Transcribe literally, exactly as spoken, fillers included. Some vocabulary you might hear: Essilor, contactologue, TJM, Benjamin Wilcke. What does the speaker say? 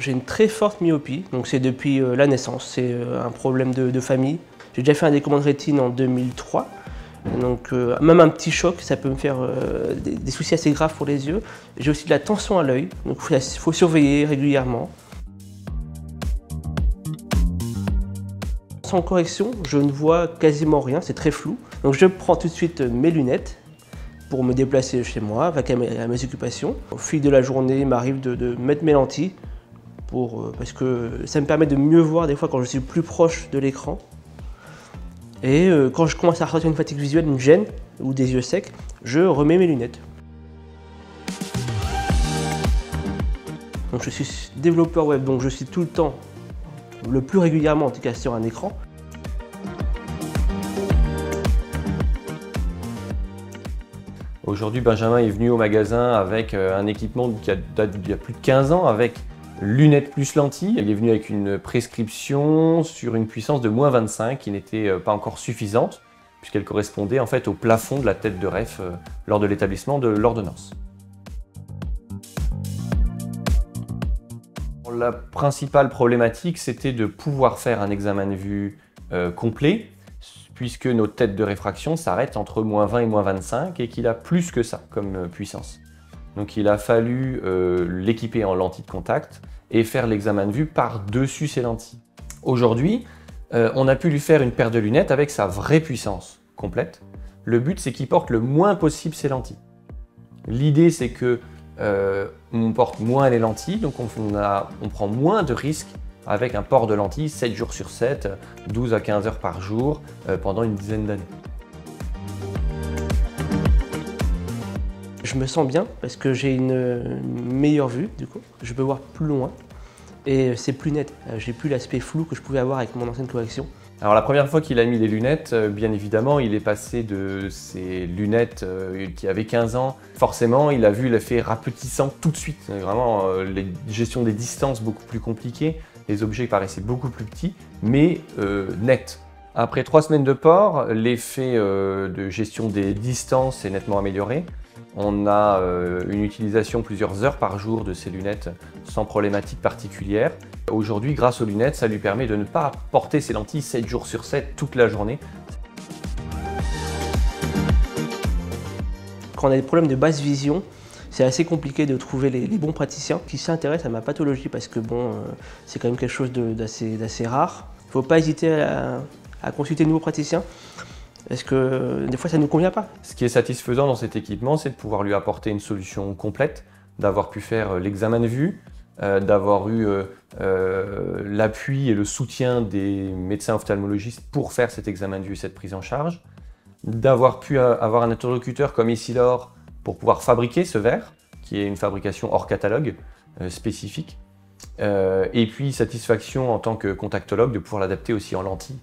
j'ai une très forte myopie, donc c'est depuis euh, la naissance, c'est euh, un problème de, de famille. J'ai déjà fait un décollement de rétine en deux mille trois, donc euh, même un petit choc, ça peut me faire euh, des, des soucis assez graves pour les yeux. J'ai aussi de la tension à l'œil, donc il faut, faut surveiller régulièrement. Sans correction, je ne vois quasiment rien, c'est très flou. Donc je prends tout de suite mes lunettes pour me déplacer chez moi, avec à mes, à mes occupations. Au fil de la journée, il m'arrive de, de mettre mes lentilles pour, parce que ça me permet de mieux voir des fois quand je suis plus proche de l'écran. Et euh, quand je commence à ressentir une fatigue visuelle, une gêne ou des yeux secs, je remets mes lunettes. Donc je suis développeur web, donc je suis tout le temps, le plus régulièrement en tout cas, sur un écran. Aujourd'hui, Benjamin est venu au magasin avec un équipement qui date d'il y a plus de quinze ans, avec lunettes plus lentilles. Il est venu avec une prescription sur une puissance de moins vingt-cinq qui n'était pas encore suffisante, puisqu'elle correspondait en fait au plafond de la tête de ref lors de l'établissement de l'ordonnance. La principale problématique, c'était de pouvoir faire un examen de vue euh, complet, puisque nos têtes de réfraction s'arrêtent entre moins vingt et moins vingt-cinq, et qu'il a plus que ça comme puissance. Donc il a fallu euh, l'équiper en lentilles de contact et faire l'examen de vue par-dessus ses lentilles. Aujourd'hui, euh, on a pu lui faire une paire de lunettes avec sa vraie puissance complète. Le but, c'est qu'il porte le moins possible ses lentilles. L'idée, c'est que Euh, on porte moins les lentilles, donc on, on, a, on prend moins de risques avec un port de lentilles sept jours sur sept, douze à quinze heures par jour euh, pendant une dizaine d'années. Je me sens bien parce que j'ai une, une meilleure vue, du coup. Je peux voir plus loin et c'est plus net. J'ai plus l'aspect flou que je pouvais avoir avec mon ancienne correction. Alors la première fois qu'il a mis les lunettes, euh, bien évidemment, il est passé de ses lunettes euh, qui avaient quinze ans. Forcément, il a vu l'effet rapetissant tout de suite. Vraiment, euh, la gestion des distances beaucoup plus compliquée. Les objets paraissaient beaucoup plus petits, mais euh, nets. Après trois semaines de port, l'effet euh, de gestion des distances est nettement amélioré. On a euh, une utilisation plusieurs heures par jour de ces lunettes sans problématique particulière. Aujourd'hui, grâce aux lunettes, ça lui permet de ne pas porter ses lentilles sept jours sur sept toute la journée. Quand on a des problèmes de basse vision, c'est assez compliqué de trouver les, les bons praticiens qui s'intéressent à ma pathologie parce que bon, euh, c'est quand même quelque chose d'assez rare. Il ne faut pas hésiter à, à consulter de nouveaux praticiens parce que euh, des fois, ça ne nous convient pas. Ce qui est satisfaisant dans cet équipement, c'est de pouvoir lui apporter une solution complète, d'avoir pu faire l'examen de vue, euh, d'avoir eu euh, Euh, l'appui et le soutien des médecins ophtalmologistes pour faire cet examen de vue, cette prise en charge, d'avoir pu avoir un interlocuteur comme Essilor pour pouvoir fabriquer ce verre, qui est une fabrication hors catalogue euh, spécifique, euh, et puis satisfaction en tant que contactologue de pouvoir l'adapter aussi en lentilles.